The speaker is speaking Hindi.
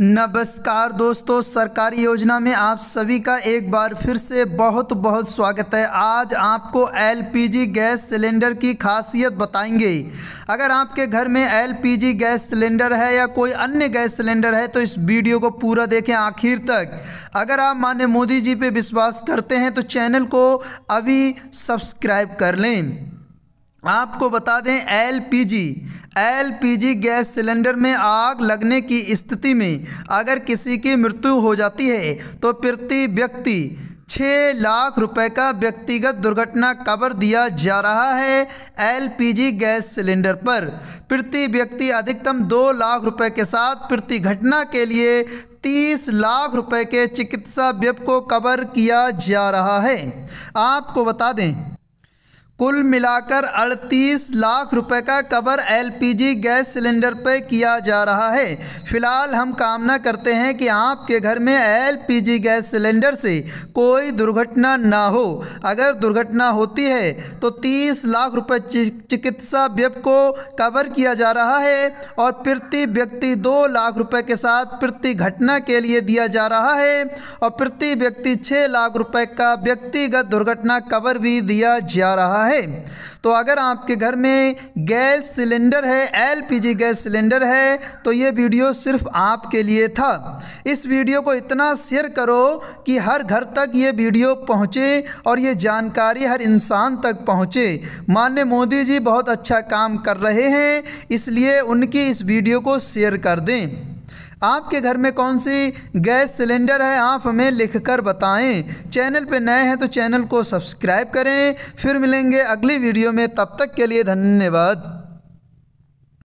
नमस्कार दोस्तों, सरकारी योजना में आप सभी का एक बार फिर से बहुत बहुत स्वागत है। आज आपको एलपीजी गैस सिलेंडर की खासियत बताएंगे। अगर आपके घर में एलपीजी गैस सिलेंडर है या कोई अन्य गैस सिलेंडर है तो इस वीडियो को पूरा देखें आखिर तक। अगर आप माननीय मोदी जी पे विश्वास करते हैं तो चैनल को अभी सब्सक्राइब कर लें। आपको बता दें एलपीजी गैस सिलेंडर में आग लगने की स्थिति में अगर किसी की मृत्यु हो जाती है तो प्रति व्यक्ति 6 लाख रुपए का व्यक्तिगत दुर्घटना कवर दिया जा रहा है। एलपीजी गैस सिलेंडर पर प्रति व्यक्ति अधिकतम 2 लाख रुपए के साथ प्रति घटना के लिए 30 लाख रुपए के चिकित्सा व्यय को कवर किया जा रहा है। आपको बता दें कुल मिलाकर 38 लाख रुपए का कवर एलपीजी गैस सिलेंडर पर किया जा रहा है। फिलहाल हम कामना करते हैं कि आपके घर में एलपीजी गैस सिलेंडर से कोई दुर्घटना ना हो। अगर दुर्घटना होती है तो 30 लाख रुपए चिकित्सा व्यय को कवर किया जा रहा है और प्रति व्यक्ति 2 लाख रुपए के साथ प्रति घटना के लिए दिया जा रहा है और प्रति व्यक्ति 6 लाख रुपए का व्यक्तिगत दुर्घटना कवर भी दिया जा रहा है। तो अगर आपके घर में गैस सिलेंडर है, एलपीजी गैस सिलेंडर है, तो यह वीडियो सिर्फ आपके लिए था। इस वीडियो को इतना शेयर करो कि हर घर तक ये वीडियो पहुंचे और ये जानकारी हर इंसान तक पहुंचे। माननीय मोदी जी बहुत अच्छा काम कर रहे हैं, इसलिए उनकी इस वीडियो को शेयर कर दें। आपके घर में कौन सी गैस सिलेंडर है आप हमें लिखकर बताएं। चैनल पे नए हैं तो चैनल को सब्सक्राइब करें। फिर मिलेंगे अगली वीडियो में, तब तक के लिए धन्यवाद।